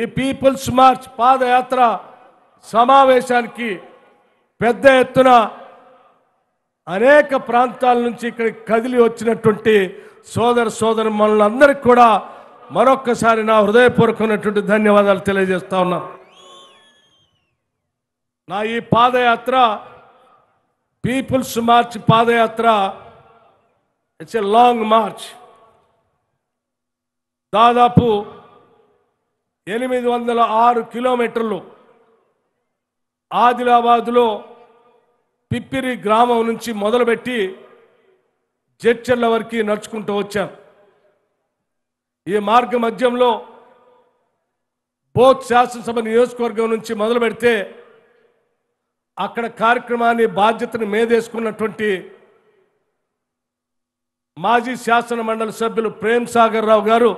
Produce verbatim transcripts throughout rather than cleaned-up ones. ఈ people's march పాదయాత్ర సమావేశానికి పెద్ద ఎత్తున అనేక ప్రాంతాల నుంచి ఇక్కడ కదిలి వచ్చినటువంటి సోదర సోదరీమణులందరికీ కూడా మరొకసారి నా హృదయపూర్వకమైనటువంటి ధన్యవాదాలు తెలియజేస్తా ఉన్నాను। నా ఈ పాదయాత్ర పీపుల్స్ మార్చ్ పాదయాత్ర ఇట్స్ ఎ లాంగ్ మార్చ్। దాదాపు ఎనిమిది వందల ఆరు కిలోమీటర్లు ఆదిలాబాద్లో పిప్పిరి గ్రామం నుంచి మొదలుపెట్టి జడ్చర్ల వరకు నడుచుకుంటూ వచ్చాం। ఈ మార్గ మధ్యంలో బోత్ శాసనసభ నియోజకవర్గం నుంచి మొదలు పెడితే అక్కడ కార్యక్రమాన్ని బాధ్యతను మేదేసుకున్నటువంటి మాజీ శాసన మండలి సభ్యులు ప్రేమ్ సాగర్ రావు గారు,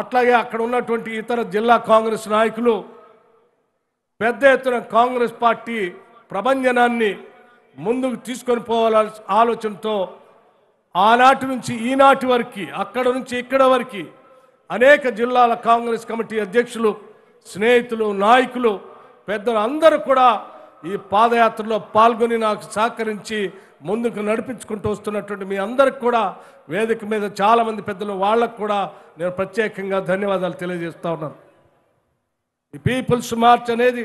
అట్లాగే అక్కడ ఉన్నటువంటి ఇతర జిల్లా కాంగ్రెస్ నాయకులు పెద్ద ఎత్తున కాంగ్రెస్ పార్టీ ప్రబంధనాన్ని ముందుకు తీసుకొని పోవాల ఆలోచనతో ఆనాటి నుంచి ఈనాటి వరకు అక్కడ నుంచి ఇక్కడ వరకు అనేక జిల్లాల కాంగ్రెస్ కమిటీ అధ్యక్షులు, స్నేహితులు, నాయకులు, పెద్దలు అందరూ కూడా ఈ పాదయాత్రలో పాల్గొని నాకు సహకరించి ముందుకు నడిపించుకుంటూ వస్తున్నటువంటి మీ అందరికి కూడా వేదిక మీద చాలామంది పెద్దలు వాళ్ళకు కూడా నేను ప్రత్యేకంగా ధన్యవాదాలు తెలియజేస్తా ఉన్నాను। ఈ పీపుల్స్ మార్చ్ అనేది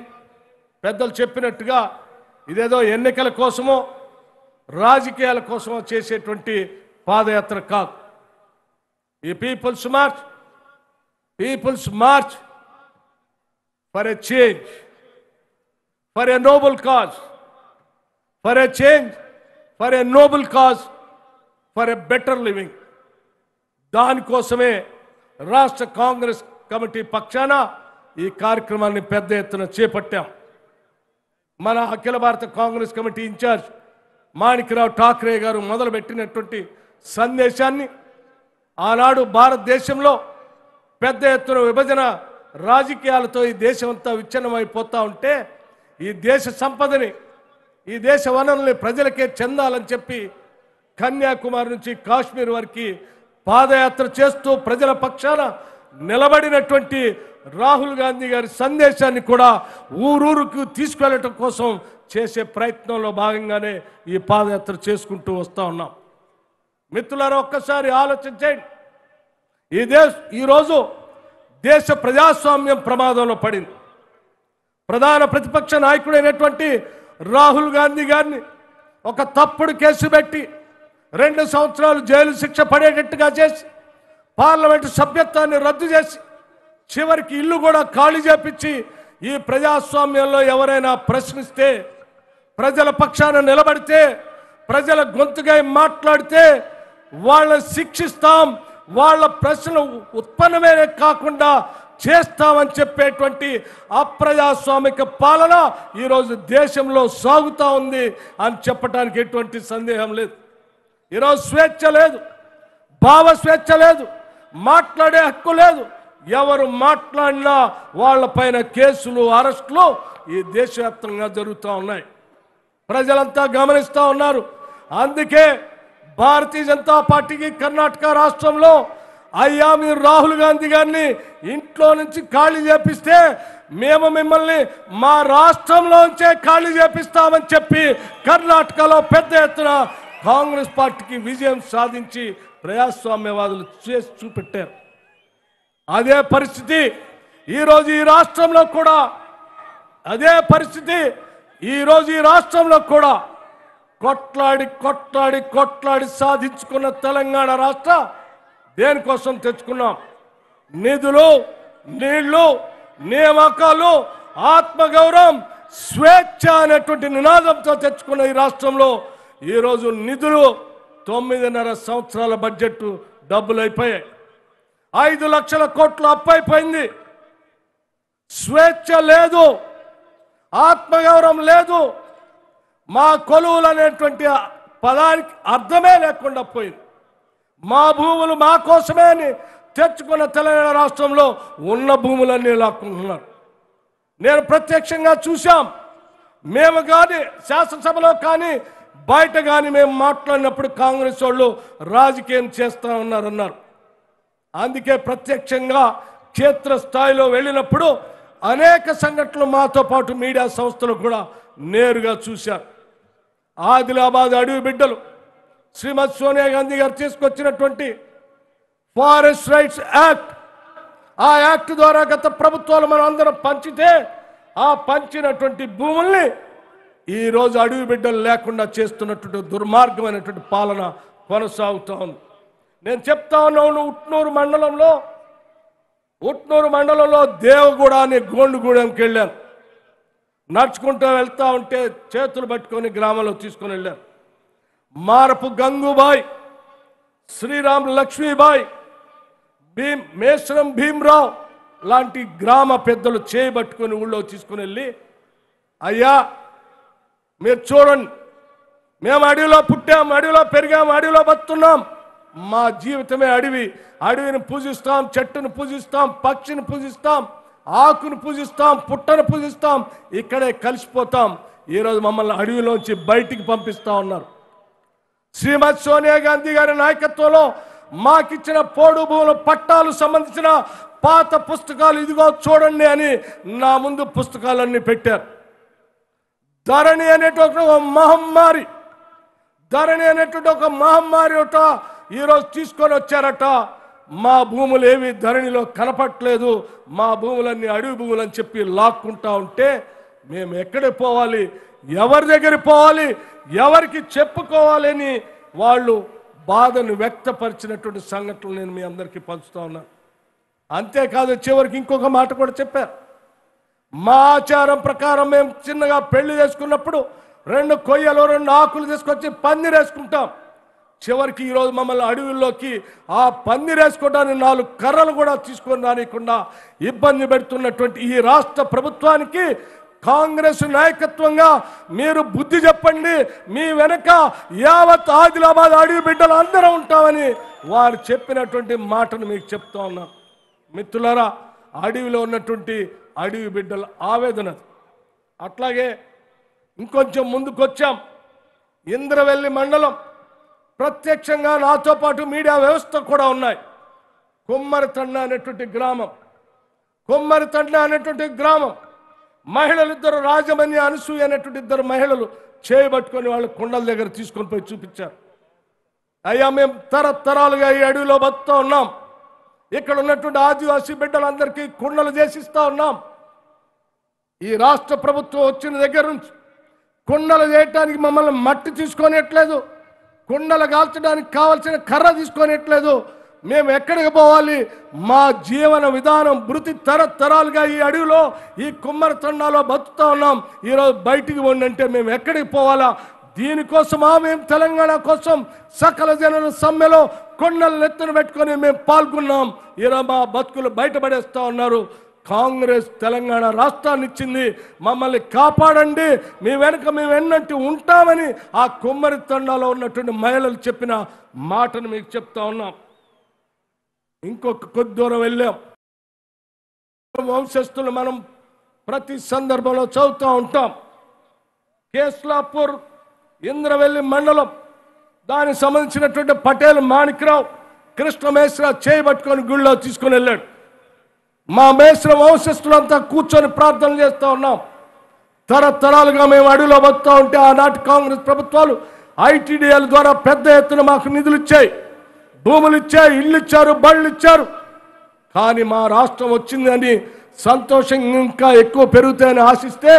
పెద్దలు చెప్పినట్టుగా ఇదేదో ఎన్నికల కోసమో రాజకీయాల కోసమో చేసేటువంటి పాదయాత్ర కాదు। ఈ people's march people's march for a change, for a noble cause, for a change, for a noble cause, for a better living. దానికోసమే రాష్ట్ర కాంగ్రెస్ కమిటీ పక్షాన ఈ కార్యక్రమాన్ని పెద్ద ఎత్తున చేపట్టాం। మన అఖిల భారత కాంగ్రెస్ కమిటీ ఇన్ఛార్జ్ మాణిక్రావు ఠాక్రే గారు మొదలుపెట్టినటువంటి సందేశాన్ని ఆనాడు భారతదేశంలో పెద్ద ఎత్తున విభజన రాజకీయాలతో ఈ దేశం అంతా విచ్ఛిన్నమైపోతూ ఉంటే ఈ దేశ సంపదని, ఈ దేశ వనరుల్ని ప్రజలకే చెందాలని చెప్పి కన్యాకుమారి నుంచి కాశ్మీర్ వరకు పాదయాత్ర చేస్తూ ప్రజల పక్షాన నిలబడినటువంటి రాహుల్ గాంధీ గారి సందేశాన్ని కూడా ఊరూరుకు తీసుకెళ్లటం కోసం చేసే ప్రయత్నంలో భాగంగానే ఈ పాదయాత్ర చేసుకుంటూ వస్తూ ఉన్నాం। మిత్రులారా, ఒక్కసారి ఆలోచించండి, ఈ దేశ ఈరోజు దేశ ప్రజాస్వామ్యం ప్రమాదంలో పడింది। ప్రధాన ప్రతిపక్ష నాయకుడైనటువంటి రాహుల్ గాంధీ గారిని ఒక తప్పుడు కేసు పెట్టి రెండు సంవత్సరాలు జైలు శిక్ష పడేటట్టుగా చేసి, పార్లమెంటు సభ్యత్వాన్ని రద్దు చేసి, చివరికి ఇల్లు కూడా ఖాళీ చేపించి ఈ ప్రజాస్వామ్యంలో ఎవరైనా ప్రశ్నిస్తే, ప్రజల పక్షాన నిలబడితే, ప్రజల గొంతుగా మాట్లాడితే వాళ్ళని శిక్షిస్తాం, వాళ్ళ ప్రశ్నలు ఉత్పన్నమే కాకుండా చేస్తామని చెప్పేటువంటి అప్రజాస్వామిక పాలన ఈరోజు దేశంలో సాగుతూ ఉంది అని చెప్పడానికి ఎటువంటి సందేహం లేదు। ఈరోజు స్వేచ్ఛ లేదు, భావ స్వేచ్ఛ లేదు, మాట్లాడే హక్కు లేదు। ఎవరు మాట్లాడినా వాళ్ళపైన కేసులు, అరెస్టులు ఈ దేశవ్యాప్తంగా జరుగుతూ ఉన్నాయి। ప్రజలంతా గమనిస్తూ ఉన్నారు। అందుకే భారతీయ జనతా పార్టీకి కర్ణాటక రాష్ట్రంలో అయ్యా మీరు రాహుల్ గాంధీ గారిని ఇంట్లో నుంచి ఖాళీ చేపిస్తే మేము మిమ్మల్ని మా రాష్ట్రంలోంచే ఖాళీ చేపిస్తామని చెప్పి కర్ణాటకలో పెద్ద ఎత్తున కాంగ్రెస్ పార్టీకి విజయం సాధించి ప్రజాస్వామ్యవాదులు చేసి చూపెట్టారు। అదే పరిస్థితి ఈరోజు ఈ రాష్ట్రంలో కూడా, అదే పరిస్థితి ఈరోజు ఈ రాష్ట్రంలో కూడా కొట్లాడి కొట్లాడి కొట్లాడి సాధించుకున్న తెలంగాణ రాష్ట్ర దేనికోసం తెచ్చుకున్నాం? నిధులు, నీళ్లు, నియామకాలు, ఆత్మగౌరవం, స్వేచ్ఛ అనేటువంటి నినాదంతో తెచ్చుకున్న ఈ రాష్ట్రంలో ఈరోజు నిధులు తొమ్మిదిన్నర సంవత్సరాల బడ్జెట్ డబ్బులు అయిపోయాయి। ఐదు లక్షల కోట్లు అప్పైపోయింది। స్వేచ్ఛ లేదు, ఆత్మగౌరవం లేదు, మా కొలువులు అనేటువంటి పదానికి అర్థమే లేకుండా పోయింది। మా భూములు మా కోసమే అని తెచ్చుకున్న తెలంగాణ రాష్ట్రంలో ఉన్న భూములన్నీ లాక్కుంటున్నారు। నేను ప్రత్యక్షంగా చూశాం। మేము కానీ శాసనసభలో కానీ బయట కానీ మేము మాట్లాడినప్పుడు కాంగ్రెస్ వాళ్ళు రాజకీయం చేస్తూ ఉన్నారన్నారు। అందుకే ప్రత్యక్షంగా क्षेत्र स्थायिलो వెళ్ళినప్పుడు అనేక సంఘటనలు మాతో పాటు మీడియా సంస్థలు కూడా నేరుగా చూశారు। ఆదిలాబాద్ అడవి బిడ్డలు శ్రీమతి సోనియా గాంధీ గారు తీసుకొచ్చినటువంటి ఫారెస్ట్ రైట్స్ యాక్ట్, ఆ యాక్ట్ ద్వారా గత ప్రభుత్వాలు మనం అందరం పంచితే ఆ పంచినటువంటి భూముల్ని ఈ రోజు అడవి బిడ్డలు లేకుండా చేస్తున్నటువంటి దుర్మార్గమైనటువంటి పాలన కొనసాగుతా ఉంది। నేను చెప్తా ఉన్నాను ఉట్నూరు మండలంలో ఉట్నూరు మండలంలో దేవుగూడ అనే గోండుగూడెంకి వెళ్ళాను। నడుచుకుంటూ వెళ్తా ఉంటే చేతులు పట్టుకొని గ్రామంలో తీసుకొని వెళ్ళాను। మారపు గంగూబాయ్, శ్రీరామ్ లక్ష్మీబాయ్, భీమ్ మేశ్రం భీమరావు లాంటి గ్రామ పెద్దలు చేయబట్టుకొని ఊళ్ళో తీసుకుని వెళ్ళి, అయ్యా మీరు చూడండి, మేము అడవిలో పుట్టాం, అడవిలో పెరిగాం, అడవిలో బతుకున్నాం, మా జీవితమే అడవి, అడవిని పూజిస్తాం, చెట్టును పూజిస్తాం, పక్షిని పూజిస్తాం, ఆకును పూజిస్తాం, పుట్టను పూజిస్తాం, ఇక్కడే కలిసిపోతాం, ఈరోజు మమ్మల్ని అడవిలోంచి బయటికి పంపిస్తా ఉన్నారు। శ్రీమతి సోనియా గాంధీ గారి నాయకత్వంలో మాకిచ్చిన పోడు భూముల పట్టాలు సంబంధించిన పాత పుస్తకాలు ఇదిగో చూడండి అని నా ముందు పుస్తకాలన్నీ పెట్టారు। ధరణి అనేటువంటి ఒక మహమ్మారి, ధరణి అనేటువంటి ఒక మహమ్మారి అట ఈరోజు తీసుకొని వచ్చారట। మా భూములు ఏవి ధరణిలో కనపట్లేదు, మా భూములన్నీ అడవి భూములు అని చెప్పి లాక్కుంటా ఉంటే మేము ఎక్కడికి పోవాలి, ఎవరి దగ్గర పోవాలి, ఎవరికి చెప్పుకోవాలని వాళ్ళు బాధను వ్యక్తపరిచినటువంటి సంఘటనలు నేను మీ అందరికీ పంచుతా ఉన్నాను। అంతేకాదు చివరికి ఇంకొక మాట కూడా చెప్పారు, మా ఆచారం ప్రకారం మేము చిన్నగా పెళ్లి చేసుకున్నప్పుడు రెండు కొయ్యలు రెండు ఆకులు తీసుకొచ్చి పందిరేసుకుంటాం, చివరికి ఈరోజు మమ్మల్ని అడవుల్లోకి ఆ పందిరేసుకోవడానికి నాలుగు కర్రలు కూడా తీసుకొని రానికుండా ఇబ్బంది పెడుతున్నటువంటి ఈ రాష్ట్ర ప్రభుత్వానికి కాంగ్రెస్ నాయకత్వంగా మీరు బుద్ధి చెప్పండి, మీ వెనక యావత్ ఆదిలాబాద్ అడవి బిడ్డలు అందరూ ఉంటామని వారు చెప్పినటువంటి మాటను మీకు చెప్తా ఉన్నాను। మిత్రులారా, అడవిలో ఉన్నటువంటి అడవి బిడ్డల ఆవేదన అట్లాగే ఇంకొంచెం ముందుకొచ్చాం। ఇంద్రవెల్లి మండలం ప్రత్యక్షంగా నాతో పాటు మీడియా వ్యవస్థ కూడా ఉన్నాయి। కుమ్మరి తండ అనేటువంటి గ్రామం, కుమ్మరి తండ అనేటువంటి గ్రామం మహిళలిద్దరు రాజమణి అనసూయ అనేటువంటి ఇద్దరు మహిళలు చేయబట్టుకొని వాళ్ళు కుండల దగ్గర తీసుకొని పోయి చూపించారు, అయ్యా మేము తరతరాలుగా ఈ అడవిలో బతుకుతూ ఉన్నాం, ఇక్కడ ఉన్నటువంటి ఆదివాసీ బిడ్డలందరికీ కుండలు చేసిస్తా ఉన్నాం, ఈ రాష్ట్ర ప్రభుత్వం వచ్చిన దగ్గర నుంచి కుండలు చేయటానికి మమ్మల్ని మట్టి తీసుకొనియట్లేదు, కుండలు కాల్చడానికి కావాల్సిన కర్ర తీసుకొనియట్లేదు, మేము ఎక్కడికి పోవాలి, మా జీవన విధానం వృత్తి తరతరాలుగా ఈ అడవిలో ఈ కుమ్మరి తండాలో బతుకుతా ఉన్నాం, ఈరోజు బయటికి వండంటే మేము ఎక్కడికి పోవాలా, దీనికోసమా మేము తెలంగాణ కోసం సకల జనుల సమ్మెలో కొండలు నెత్తున పెట్టుకొని మేము పాల్గొన్నాం, ఈరోజు మా బతుకులు బయటపడేస్తూ ఉన్నారు, కాంగ్రెస్ తెలంగాణ రాష్ట్రాన్ని ఇచ్చింది, మమ్మల్ని కాపాడండి, మీ వెనుక మేము ఎన్నంటూ ఉంటామని ఆ కుమ్మరి తండాలో ఉన్నటువంటి మహిళలు చెప్పిన మాటను మీకు చెప్తా ఉన్నాం। ఇంకొక కొద్ది దూరం వెళ్ళాం, వంశస్థులు మనం ప్రతి సందర్భంలో చదువుతూ ఉంటాం। కేస్లాపూర్ ఇంద్రవెల్లి మండలం, దానికి సంబంధించినటువంటి పటేల్ మాణిక్రావు కృష్ణ మేశ్రా చేయబట్టుకొని గుళ్ళో తీసుకుని వెళ్ళాడు। మా మేశ్ర వంశస్థులంతా కూర్చొని ప్రార్థన చేస్తూ ఉన్నాం, తరతరాలుగా మేము అడవిలో బతుకుతూ ఉంటే ఆనాటి కాంగ్రెస్ ప్రభుత్వాలు ఐటీడీఎల్ ద్వారా పెద్ద ఎత్తున మాకు నిధులు ఇచ్చాయి, భూములు ఇచ్చారు, ఇళ్ళు ఇచ్చారు, బళ్ళు ఇచ్చారు, కానీ మా రాష్ట్రం వచ్చిందని సంతోషం ఇంకా ఎక్కువ పెరుగుతాయని ఆశిస్తే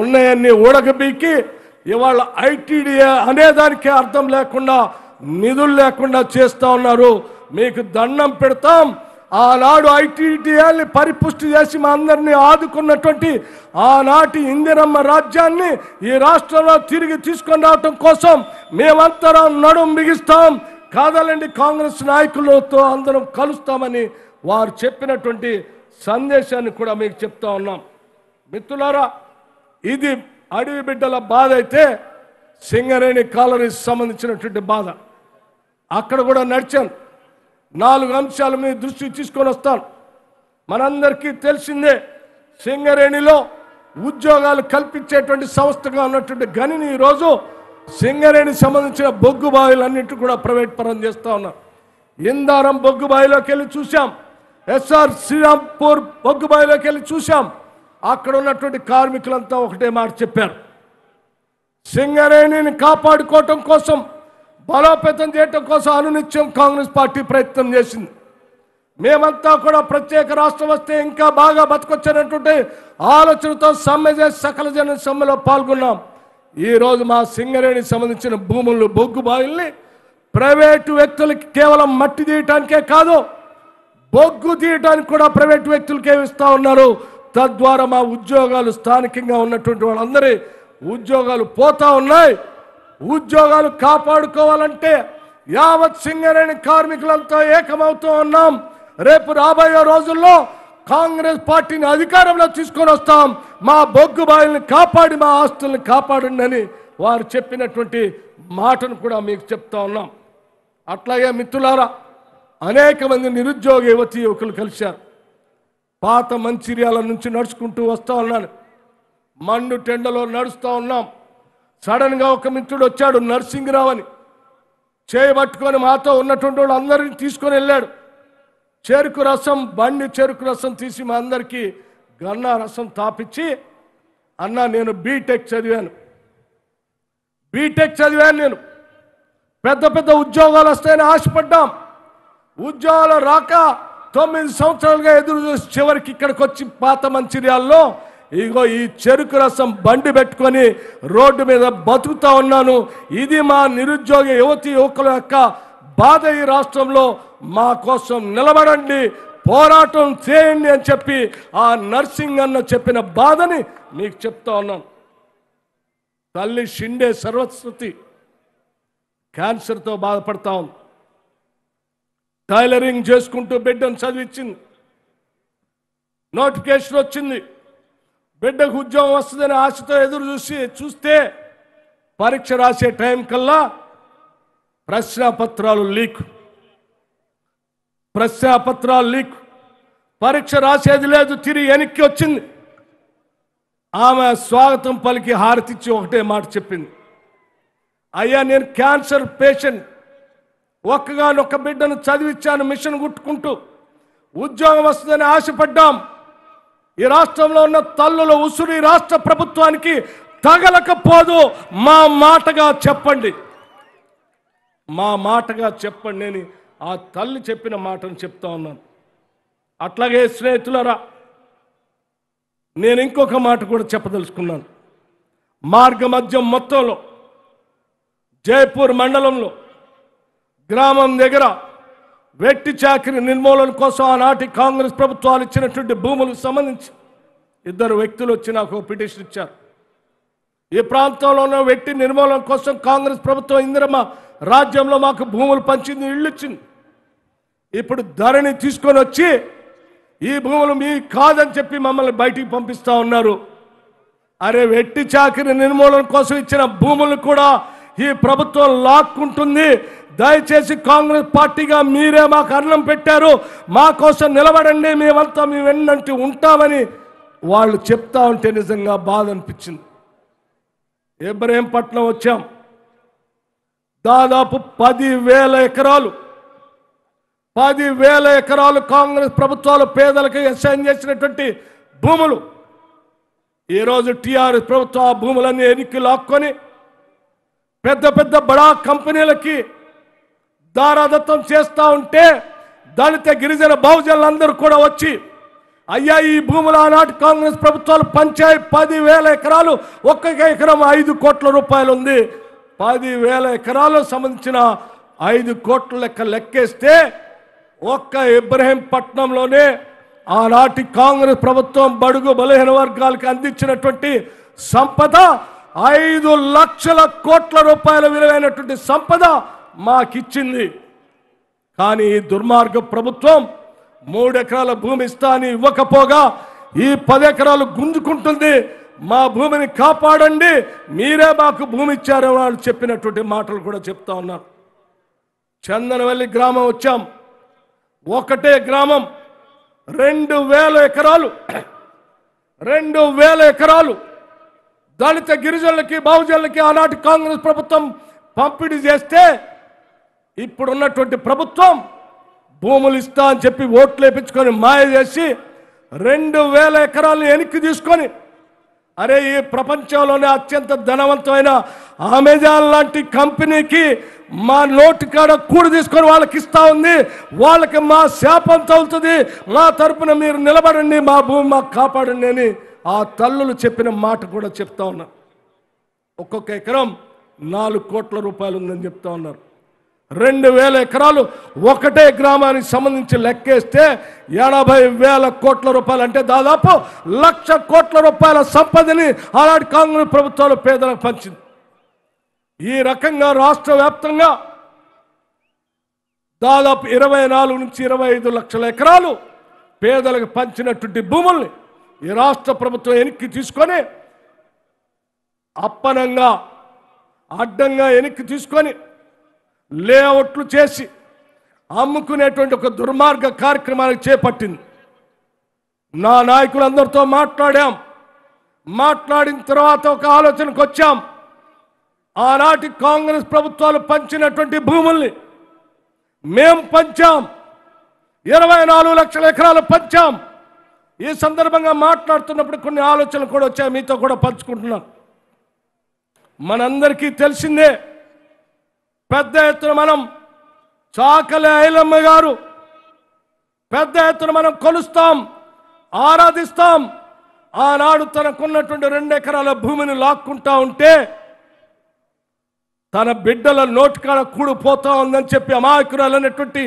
ఉన్నాయన్ని ఊడగబీకి ఇవాళ ఐటీడీఏ అనేదానికి అర్థం లేకుండా నిధులు లేకుండా చేస్తూ ఉన్నారు, మీకు దండం పెడతాం, ఆనాడు ఐటీడీఏని పరిపుష్టి చేసి మా అందరినీ ఆదుకున్నటువంటి ఆనాటి ఇందిరమ్మ రాజ్యాన్ని ఈ రాష్ట్రంలో తిరిగి తీసుకొని రావటం కోసం మేమంతరం నడుం బిగిస్తాం, కాదాలండి కాంగ్రెస్ నాయకులతో అందరం కలుస్తామని వారు చెప్పినటువంటి సందేశాన్ని కూడా మీకు చెప్తా ఉన్నాం। మిత్రులారా, ఇది అడవి బిడ్డల బాధ అయితే సింగరేణి కాలనీకి సంబంధించినటువంటి బాధ, అక్కడ కూడా నడిచాను। నాలుగు అంశాలు మీ దృష్టికి తీసుకొని వస్తాను। మనందరికీ తెలిసిందే, సింగరేణిలో ఉద్యోగాలు కల్పించేటువంటి సంస్థగా ఉన్నటువంటి గనిని ఈరోజు సింగరేణి సంబంధించిన బొగ్గు బావిలన్నింటి కూడా ప్రైవేట్ పరం చేస్తూ ఉన్నారు। ఇందారం బొగ్గు బావిలోకి వెళ్ళి చూసాం, ఎస్ఆర్ శ్రీరాంపూర్ బొగ్గుబాయిలోకి వెళ్ళి చూశాం. అక్కడ ఉన్నటువంటి కార్మికులంతా ఒకటే మాట చెప్పారు, సింగరేణిని కాపాడుకోవడం కోసం బలోపేతం చేయడం కోసం అనునిత్యం కాంగ్రెస్ పార్టీ ప్రయత్నం చేసింది. మేమంతా కూడా ప్రత్యేక రాష్ట్రం వస్తే ఇంకా బాగా బతకొచ్చనటువంటి ఆలోచనతో సమ్మె చేసి సకల జన సమ్మెలో పాల్గొన్నాం. ఈరోజు మా సింగరేణికి సంబంధించిన భూములు బొగ్గుబాయిల్ని ప్రైవేటు వ్యక్తులకి కేవలం మట్టి తీయటానికే కాదు బొగ్గు తీయటానికి కూడా ప్రైవేటు వ్యక్తులకే ఇస్తూ ఉన్నారు. తద్వారా మా ఉద్యోగాలు స్థానికంగా ఉన్నటువంటి వాళ్ళందరి ఉద్యోగాలు పోతా ఉన్నాయి. ఉద్యోగాలు కాపాడుకోవాలంటే యావత్ సింగరేణి కార్మికులంతా ఏకమవుతూ ఉన్నాం. రేపు రాబోయే రోజుల్లో కాంగ్రెస్ పార్టీని అధికారంలో తీసుకొని వస్తాం. మా బొగ్గుబాయిల్ని కాపాడి మా ఆస్తుల్ని కాపాడండి అని వారు చెప్పినటువంటి మాటను కూడా మీకు చెప్తా ఉన్నాం. అట్లాగే మిత్రులారా, అనేక మంది నిరుద్యోగ యువతీ యువకులు కలిశారు. పాత మంచిర్యాల నుంచి నడుచుకుంటూ వస్తూ ఉన్నాను. మండు టెండలో నడుస్తూ ఉన్నాం. సడన్గా ఒక మిత్రుడు వచ్చాడు, నర్సింగ్రావు అని. చేయబట్టుకొని మాతో ఉన్నటువంటి వాళ్ళు అందరినీ తీసుకొని వెళ్ళాడు. చెరుకు రసం బండి చెరుకు రసం తీసి మా అందరికీ గన్నా రసం తాపించి, అన్నా నేను బీటెక్ చదివాను బీటెక్ చదివాను నేను పెద్ద పెద్ద ఉద్యోగాలు వస్తాయని ఆశపడ్డాం. ఉద్యోగాలు రాక తొమ్మిది సంవత్సరాలుగా ఎదురు చూసి చివరికి ఇక్కడికి వచ్చి పాత మంచిర్యాల్లో ఇగో ఈ చెరుకు రసం బండి పెట్టుకొని రోడ్డు మీద బతుకుతా ఉన్నాను. ఇది మా నిరుద్యోగ యువతి యువకుల యొక్క బాధ. ఈ రాష్ట్రంలో మా కోసం నిలబడండి, పోరాటం చేయండి అని చెప్పి ఆ నర్సింగ్ అన్న చెప్పిన బాధని మీకు చెప్తా ఉన్నాను. తల్లి షిండే సరస్వతి క్యాన్సర్తో బాధపడతా ఉంది. టైలరింగ్ చేసుకుంటూ బిడ్డను చదివించింది. నోటిఫికేషన్ వచ్చింది, బిడ్డకు ఉద్యోగం వస్తుందని ఆశతో ఎదురు చూసి చూస్తే పరీక్ష రాసే టైం కల్లా ప్రశ్నాపత్రాలు లీక్ ప్రశ్నాపత్రాలు లీక్ పరీక్ష రాసేది లేదు. తిరిగి వెనక్కి వచ్చింది. ఆమె స్వాగతం పలికి హారతిచ్చి ఒకటే మాట చెప్పింది, అయ్యా నేను క్యాన్సర్ పేషెంట్, ఒక్కగానొక్క బిడ్డను చదివించాను, మిషన్ కుట్టుకుంటూ ఉద్యోగం వస్తుందని ఆశపడ్డాం. ఈ రాష్ట్రంలో ఉన్న తల్లుల ఉసురు ఈ రాష్ట్ర ప్రభుత్వానికి తగలకపోదు. మా మాటగా చెప్పండి మా మాటగా చెప్పండి అని ఆ తల్లి చెప్పిన మాటను చెప్తా ఉన్నాను. అట్లాగే స్నేహితులరా, నేను ఇంకొక మాట కూడా చెప్పదలుచుకున్నాను. మార్గమధ్యం మొత్తంలో జైపూర్ మండలంలో గ్రామం దగ్గర వెట్టి చాకిరి నిర్మూలన కోసం ఆనాటి కాంగ్రెస్ ప్రభుత్వాలు ఇచ్చినటువంటి భూములకు సంబంధించి ఇద్దరు వ్యక్తులు వచ్చి నాకు పిటిషన్ ఇచ్చారు. ఈ ప్రాంతంలో ఉన్న వెట్టి నిర్మూలన కోసం కాంగ్రెస్ ప్రభుత్వం ఇందిరమ్మ రాజ్యంలో మాకు భూములు పంచింది, ఇళ్ళు ఇచ్చింది. ఇప్పుడు ధరణి తీసుకొని వచ్చి ఈ భూములు మీ కాదని చెప్పి మమ్మల్ని బయటికి పంపిస్తూ ఉన్నారు. అరే, వెట్టి చాకిరి నిర్మూలన కోసం ఇచ్చిన భూములు కూడా ఈ ప్రభుత్వం లాక్కుంటుంది. దయచేసి కాంగ్రెస్ పార్టీగా మీరే మాకు అన్నం పెట్టారు, మా కోసం నిలబడండి, మేమంతా మీ వెన్నంటి ఉంటామని వాళ్ళు చెప్తా ఉంటే నిజంగా బాధ అనిపించింది. ఇబ్రహీంపట్నం వచ్చాం. దాదాపు పదివేల ఎకరాలు పదివేల ఎకరాలు కాంగ్రెస్ ప్రభుత్వాలు పేదలకు అసైన్ చేసినటువంటి భూములు ఈరోజు టీఆర్ఎస్ ప్రభుత్వం ఆ భూములన్నీ ఎన్నికి లాక్కొని పెద్ద పెద్ద బడా కంపెనీలకి దారాదత్తం చేస్తూ ఉంటే దళిత గిరిజన బహుజనులందరూ కూడా వచ్చి, అయ్యా ఈ భూములు ఆనాటి కాంగ్రెస్ ప్రభుత్వాలు పంచాయి పదివేల ఎకరాలు, ఒక్కొక్క ఎకరం ఐదు కోట్ల రూపాయలు ఉంది. పదివేల ఎకరాలకు సంబంధించిన ఐదు కోట్ల లెక్క లెక్కేస్తే ఒక్క ఇబ్రహీంపట్నంలోనే ఆనాటి కాంగ్రెస్ ప్రభుత్వం బడుగు బలహీన వర్గాలకు అందించినటువంటి సంపద ఐదు లక్షల కోట్ల రూపాయల విలువైనటువంటి సంపద మాకిచ్చింది. కానీ ఈ దుర్మార్గ ప్రభుత్వం మూడెకరాల భూమి ఇస్తాని ఇవ్వకపోగా ఈ పది ఎకరాలు గుంజుకుంటుంది. మా భూమిని కాపాడండి, మీరే మాకు భూమి ఇచ్చారు వాళ్ళు చెప్పినటువంటి మాటలు కూడా చెప్తా ఉన్నారు. చందనవల్లి గ్రామం వచ్చాం. ఒకటే గ్రామం రెండు వేల ఎకరాలు రెండు వేల ఎకరాలు దళిత గిరిజనులకి బహుజనులకి ఆనాటి కాంగ్రెస్ ప్రభుత్వం పంపిణీ చేస్తే ఇప్పుడున్నటువంటి ప్రభుత్వం భూములు ఇస్తా అని చెప్పి ఓట్లు లేపించుకొని మాయ చేసి రెండు వేల ఎకరాలను ఎనికి తీసుకొని అరే ఈ ప్రపంచంలోనే అత్యంత ధనవంతమైన అమెజాన్ లాంటి కంపెనీకి మా నోటు కాడ కూడి తీసుకొని వాళ్ళకి ఇస్తా ఉంది. వాళ్ళకి మా శాపం తగులుతుంది. మా తరపున మీరు నిలబడండి, మా భూమి మాకు కాపాడండి అని ఆ తల్లులు చెప్పిన మాట కూడా చెప్తా ఉన్నారు. ఒక్కొక్క ఎకరం నాలుగు కోట్ల రూపాయలు ఉందని చెప్తా ఉన్నారు. రెండు వేల ఎకరాలు ఒకటే గ్రామానికి సంబంధించి లెక్కేస్తే ఎనభై వేల కోట్ల రూపాయలు అంటే దాదాపు లక్ష కోట్ల రూపాయల సంపదని ఆనాటి కాంగ్రెస్ ప్రభుత్వాలు పేదలకు పంచింది. ఈ రకంగా రాష్ట్ర వ్యాప్తంగా దాదాపు ఇరవై నాలుగు నుంచి ఇరవై ఐదు లక్షల ఎకరాలు పేదలకు పంచినటువంటి భూముల్ని ఈ రాష్ట్ర ప్రభుత్వం వెనక్కి తీసుకొని అప్పనంగా అడ్డంగా వెనక్కి తీసుకొని లేఅవుట్లు చేసి అమ్ముకునేటువంటి ఒక దుర్మార్గ కార్యక్రమానికి చేపట్టింది. నా నాయకులందరితో మాట్లాడాం. మాట్లాడిన తర్వాత ఒక ఆలోచనకు వచ్చాం. ఆనాటి కాంగ్రెస్ ప్రభుత్వాలు పంచినటువంటి భూముల్ని మేం పంచాం, ఇరవై నాలుగు లక్షల ఎకరాలు పంచాం. ఈ సందర్భంగా మాట్లాడుతున్నప్పుడు కొన్ని ఆలోచనలు కూడా వచ్చాయి, మీతో కూడా పంచుకుంటున్నాను. మనందరికీ తెలిసిందే, పెద్ద ఎత్తున మనం చాకలి ఐలమ్మ గారు పెద్ద ఎత్తున మనం కొలుస్తాం, ఆరాధిస్తాం. ఆనాడు తనకున్నటువంటి రెండు ఎకరాల భూమిని లాక్కుంటా ఉంటే తన బిడ్డల నోటికాడ కూడిపోతా ఉందని చెప్పి అమాయకురాలు అనేటువంటి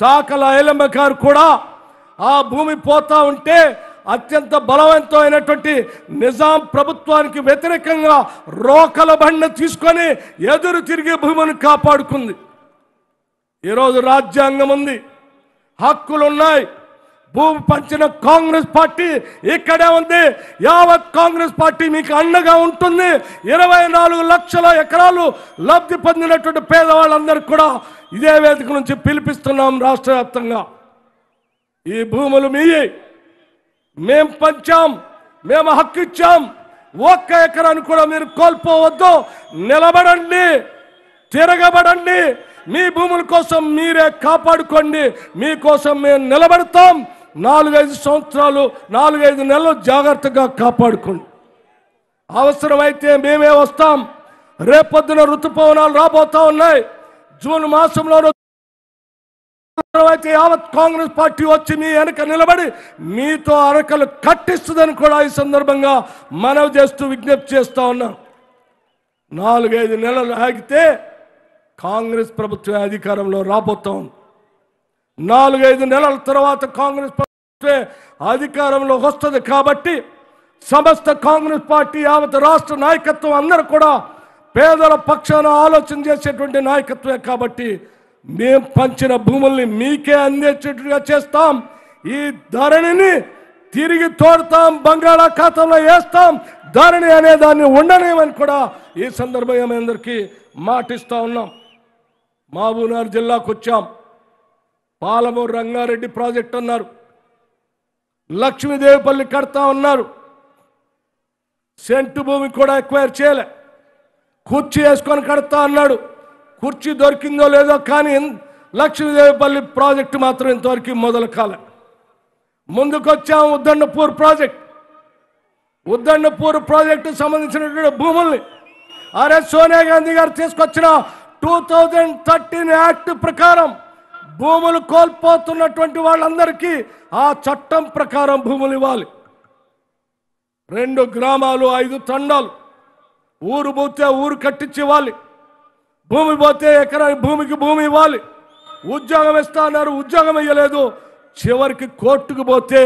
చాకలి ఐలమ్మ గారు కూడా ఆ భూమి పోతా ఉంటే అత్యంత బలవంతమైనటువంటి నిజాం ప్రభుత్వానికి వ్యతిరేకంగా రోకల బండ తీసుకొని ఎదురు తిరిగి భూమిని కాపాడుకుంది. ఈరోజు రాజ్యాంగం ఉంది, హక్కులున్నాయి. భూమి పంచిన కాంగ్రెస్ పార్టీ ఇక్కడే ఉంది. యావత్ కాంగ్రెస్ పార్టీ మీకు అండగా ఉంటుంది. ఇరవై నాలుగు లక్షల ఎకరాలు లబ్ధి పొందినటువంటి పేదవాళ్ళందరికీ కూడా ఇదే వేదిక నుంచి పిలిపిస్తున్నాం. రాష్ట్ర వ్యాప్తంగా ఈ భూములు మీయే, మేము పంచాం, మేము హక్కు ఇచ్చాం, ఒక్క ఎకరాన్ని కూడా మీరు కోల్పోవద్దు. నిలబడండి, తిరగబడండి, మీ భూముల కోసం మీరే కాపాడుకోండి, మీకోసం మేము నిలబడతాం. నాలుగైదు సంవత్సరాలు నాలుగైదు నెలలు జాగ్రత్తగా కాపాడుకోండి. అవసరమైతే మేమే వస్తాం. రేపొద్దున ఋతుపవనాలు రాబోతా ఉన్నాయి. జూన్ మాసంలోనూ అయితే యావత్ కాంగ్రెస్ పార్టీ వచ్చి మీ వెనక నిలబడి మీతో అరకలు కట్టిస్తుందని కూడా ఈ సందర్భంగా మనవి చేస్తూ విజ్ఞప్తి చేస్తా ఉన్నాం. నాలుగైదు నెలలు ఆగితే కాంగ్రెస్ ప్రభుత్వం అధికారంలో రాబోతా ఉంది. నాలుగైదు నెలల తర్వాత కాంగ్రెస్ ప్రభుత్వం అధికారంలో వస్తుంది. కాబట్టి సమస్త కాంగ్రెస్ పార్టీ, యావత్ రాష్ట్ర నాయకత్వం అందరూ కూడా పేదల పక్షాన ఆలోచన చేసేటువంటి నాయకత్వమే. కాబట్టి మేం పంచిన భూముల్ని మీకే అందేటట్టుగా చేస్తాం. ఈ ధరణిని తిరిగి తోడతాం, బంగాళాఖాతంలో వేస్తాం. ధరణి అనే దాన్ని ఉండనేమని కూడా ఈ సందర్భంగా మీ అందరికీ మాటిస్తూ ఉన్నాం. మహబూబ్నగర్ జిల్లాకు వచ్చాం. పాలమూరు రంగారెడ్డి ప్రాజెక్ట్ అన్నారు, లక్ష్మీదేవిపల్లి కడతా ఉన్నారు. సెంటు భూమి కూడా ఎక్వైర్ చేయలే, కుర్చీ వేసుకొని కడతా అన్నాడు. కుర్చీ దొరికిందో లేదో కానీ లక్ష్మీదేవిపల్లి ప్రాజెక్టు మాత్రం ఇంతవరకు మొదలు కాలే. ముందుకొచ్చాము ఉద్దండపూర్ ప్రాజెక్ట్. ఉద్దండపూర్ ప్రాజెక్టు సంబంధించినటువంటి భూముల్ని అరే సోనియా గాంధీ గారు తీసుకొచ్చిన టూ థౌజండ్ థర్టీన్ యాక్ట్ ప్రకారం భూములు కోల్పోతున్నటువంటి వాళ్ళందరికీ ఆ చట్టం ప్రకారం భూములు ఇవ్వాలి. రెండు గ్రామాలు, ఐదు తండాలు, ఊరు పోతే ఊరు కట్టించి ఇవ్వాలి. భూమి పోతే ఎకరా భూమికి భూమి ఇవ్వాలి. ఉద్యోగం ఇస్తా అన్నారు, ఉద్యోగం ఇవ్వలేదు. చివరికి కోర్టుకు పోతే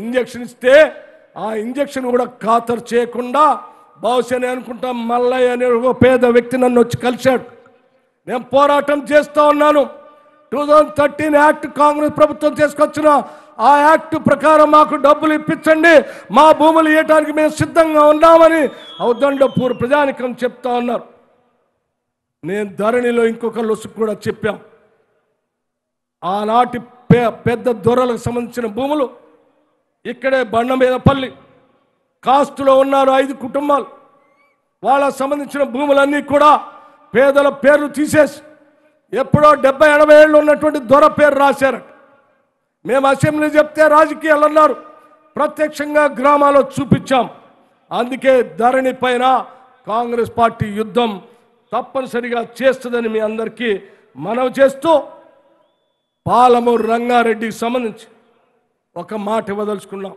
ఇంజక్షన్ ఇస్తే ఆ ఇంజక్షన్ కూడా ఖాతరు చేయకుండా బహుశా నేను అనుకుంటా మల్లయ్య అనే ఒక పేద వ్యక్తి నన్ను వచ్చి కలిశాడు. నేను పోరాటం చేస్తూ ఉన్నాను. Two thousand thirteen act Congress ప్రభుత్వం తీసుకొచ్చిన ఆ యాక్ట్ ప్రకారం మాకు డబ్బులు ఇప్పించండి, మా భూములు ఇవ్వడానికి మేము సిద్ధంగా ఉన్నామని ఉద్దండపూర్ ప్రజానికం చెప్తా ఉన్నారు. నేను ధరణిలో ఇంకొక లొసుకు కూడా చెప్పాం. ఆనాటి పే పెద్ద దొరలకు సంబంధించిన భూములు ఇక్కడే బండ మీద పల్లి కాస్తులో ఉన్నారు ఐదు కుటుంబాలు. వాళ్ళకు సంబంధించిన భూములన్నీ కూడా పేదల పేర్లు తీసేసి ఎప్పుడో డెబ్బై ఎనభై ఏళ్ళు ఉన్నటువంటి దొర పేరు రాశారు. మేము అసెంబ్లీ చెప్తే రాజకీయాలు అన్నారు ప్రత్యక్షంగా గ్రామాల్లో చూపించాం అందుకే ధరణిపైన కాంగ్రెస్ పార్టీ యుద్ధం తప్పనిసరిగా చేస్తదని మీ అందరికీ మనవి చేస్తూ పాలమూరు రంగారెడ్డికి సంబంధించి ఒక మాట ఇవ్వదలుచుకున్నాం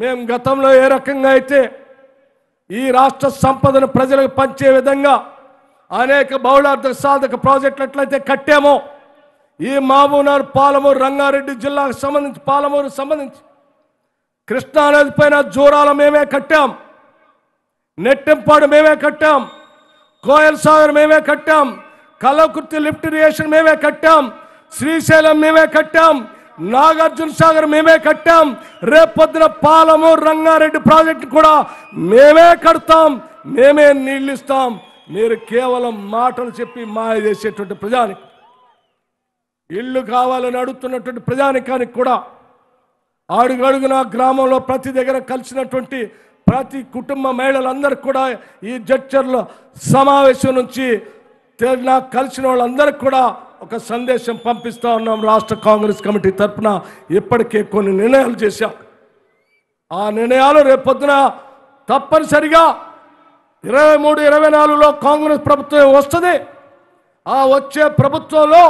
మేము గతంలో ఏ రకంగా అయితే ఈ రాష్ట్ర సంపదను ప్రజలకు పంచే విధంగా అనేక బౌలార్థక సాధక ప్రాజెక్టులట్లయితే కట్టామో ఈ మామూనార్ పాలమూరు రంగారెడ్డి జిల్లాకు సంబంధించి పాలమూరు సంబంధించి కృష్ణా నది పైన జోరాల మేమే కట్టాం నెట్టెంపాడు మేమే కట్టాం కోయల్ సాగర్ మేమే కట్టాం కలకుర్తి లిఫ్ట్ ఇరిగేషన్ మేమే కట్టాం శ్రీశైలం మేమే కట్టాం నాగార్జున సాగర్ మేమే కట్టాం రేపొద్దున పాలమూరు రంగారెడ్డి ప్రాజెక్టు కూడా మేమే కడతాం మేమే నీళ్ళు ఇస్తాం మీరు కేవలం మాటలు చెప్పి మాయ చేసేటువంటి ప్రజానికి ఇల్లు కావాలని అడుగుతున్నటువంటి ప్రజానికానికి కూడా అడుగడుగున గ్రామంలో ప్రతి దగ్గర కలిసినటువంటి ప్రతి కుటుంబ మహిళలందరూ కూడా ఈ జడ్చర్ల సమావేశం నుంచి నాకు కలిసిన వాళ్ళందరూ కూడా ఒక సందేశం పంపిస్తా ఉన్నాం రాష్ట్ర కాంగ్రెస్ కమిటీ తరఫున ఇప్పటికే కొన్ని నిర్ణయాలు చేశాం ఆ నిర్ణయాలు రేపొద్దున తప్పనిసరిగా ఇరవై మూడు ఇరవై నాలుగులో కాంగ్రెస్ ప్రభుత్వం వస్తుంది ఆ వచ్చే ప్రభుత్వంలో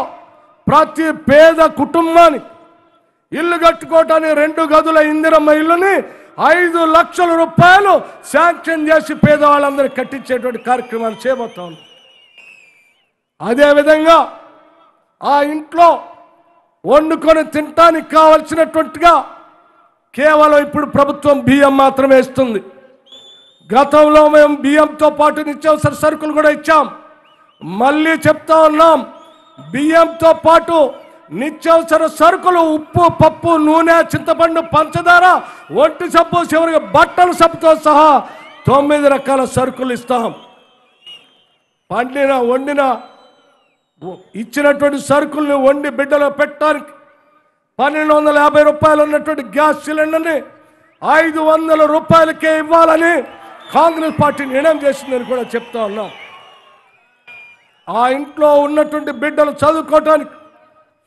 ప్రతి పేద కుటుంబాన్ని ఇల్లు కట్టుకోవటానికి రెండు గదుల ఇందిరమ్మ ఇల్లుని ఐదు లక్షల రూపాయలు శాంక్షన్ చేసి పేదవాళ్ళందరూ కట్టించేటువంటి కార్యక్రమాలు చేయబోతా ఉన్నాం అదేవిధంగా ఆ ఇంట్లో వండుకొని తినటానికి కావాల్సినటువంటిగా కేవలం ఇప్పుడు ప్రభుత్వం బియ్యం మాత్రమే ఇస్తుంది గతంలో మేము బియ్యంతో పాటు నిత్యావసర సరుకులు కూడా ఇచ్చాం మళ్ళీ చెప్తా ఉన్నాం బియ్యంతో పాటు నిత్యావసర సరుకులు ఉప్పు పప్పు నూనె చింతపండు పంచదార ఒంటి సబ్బు చివరికి బట్టల సబ్బుతో సహా తొమ్మిది రకాల సరుకులు ఇస్తాం పండిన వండిన ఇచ్చినటువంటి సరుకుల్ని వండి బిడ్డలో పెట్టడానికి పన్నెండు వందల యాభై రూపాయలు ఉన్నటువంటి గ్యాస్ సిలిండర్ని ఐదు వందల రూపాయలకే ఇవ్వాలని కాంగ్రెస్ పార్టీ నిర్ణయం చేసిందని కూడా చెప్తా ఉన్నాం ఆ ఇంట్లో ఉన్నటువంటి బిడ్డలు చదువుకోవటానికి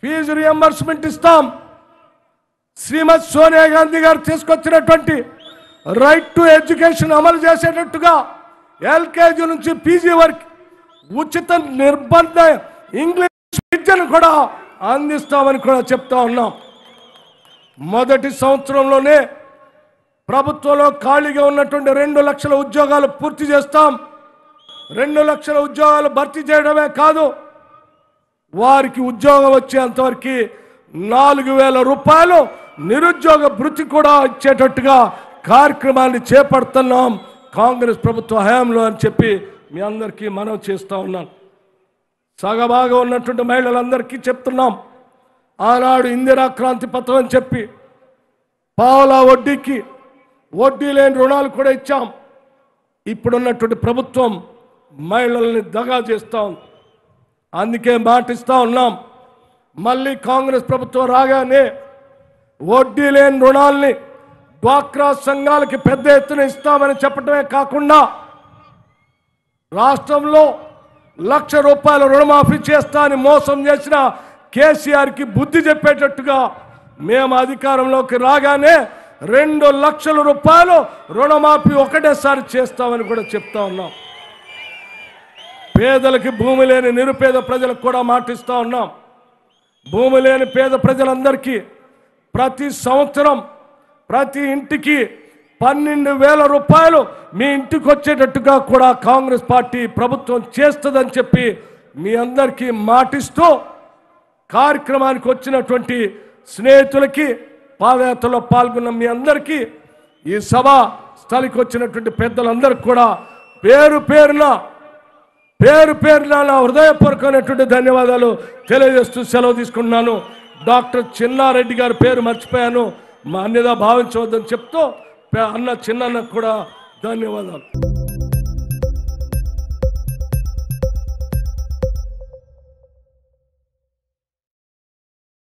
ఫీజు రియంబర్స్మెంట్ ఇస్తాం శ్రీమతి సోనియా గాంధీ గారు తీసుకొచ్చినటువంటి రైట్ టు ఎడ్యుకేషన్ అమలు చేసేటట్టుగా ఎల్కేజీ నుంచి పీజీ వరకు ఉచిత నిర్బంధ ఇంగ్లీష్ విద్యను కూడా అందిస్తామని కూడా చెప్తా ఉన్నాం మొదటి సంవత్సరంలోనే ప్రభుత్వంలో ఖాళీగా ఉన్నటువంటి రెండు లక్షల ఉద్యోగాలు పూర్తి చేస్తాం రెండు లక్షల ఉద్యోగాలు భర్తీ చేయడమే కాదు వారికి ఉద్యోగం వచ్చేంతవరకు నాలుగు వేల రూపాయలు నిరుద్యోగ భృతి కూడా ఇచ్చేటట్టుగా కార్యక్రమాన్ని చేపడుతున్నాం కాంగ్రెస్ ప్రభుత్వ హయాంలో అని చెప్పి మీ అందరికీ మనం చేస్తూ ఉన్నాం సగభాగం ఉన్నటువంటి మహిళలందరికీ చెప్తున్నాం ఆనాడు ఇందిరా క్రాంతి పథకం అని చెప్పి పావులా వడ్డీకి వడ్డీ లేని రుణాలు కూడా ఇచ్చాం ఇప్పుడున్నటువంటి ప్రభుత్వం మహిళల్ని దగా చేస్తూ ఉంది అందుకే మాటిస్తూ ఉన్నాం మళ్ళీ కాంగ్రెస్ ప్రభుత్వం రాగానే వడ్డీ లేని రుణాలని డ్వాక్రా సంఘాలకి పెద్ద ఎత్తున ఇస్తామని చెప్పడమే కాకుండా రాష్ట్రంలో లక్ష రూపాయల రుణమాఫీ చేస్తా అని మోసం చేసిన కేసీఆర్కి బుద్ధి చెప్పేటట్టుగా మేము అధికారంలోకి రాగానే రెండు లక్షల రూపాయలు రుణమాఫీ ఒకటేసారి చేస్తామని కూడా చెప్తా ఉన్నాం పేదలకి భూమి లేని నిరుపేద ప్రజలకు కూడా మాటిస్తూ ఉన్నాం భూమి లేని పేద ప్రజలందరికీ ప్రతి సంవత్సరం ప్రతి ఇంటికి పన్నెండు వేల రూపాయలు మీ ఇంటికి వచ్చేటట్టుగా కూడా కాంగ్రెస్ పార్టీ ప్రభుత్వం చేస్తుందని చెప్పి మీ అందరికీ మాటిస్తూ కార్యక్రమానికి వచ్చినటువంటి స్నేహితులకి పాదయాత్రలో పాల్గొన్న మీ అందరికీ ఈ సభ స్థలికి వచ్చినటువంటి పెద్దలందరికీ కూడా పేరు పేరున పేరు పేరున నా హృదయపూర్వకమైనటువంటి ధన్యవాదాలు తెలియజేస్తూ సెలవు తీసుకున్నాను డాక్టర్ చిన్నారెడ్డి గారి పేరు మర్చిపోయాను మా అన్నగా భావించవద్దని చెప్తూ అన్న చిన్నన్నకు కూడా ధన్యవాదాలు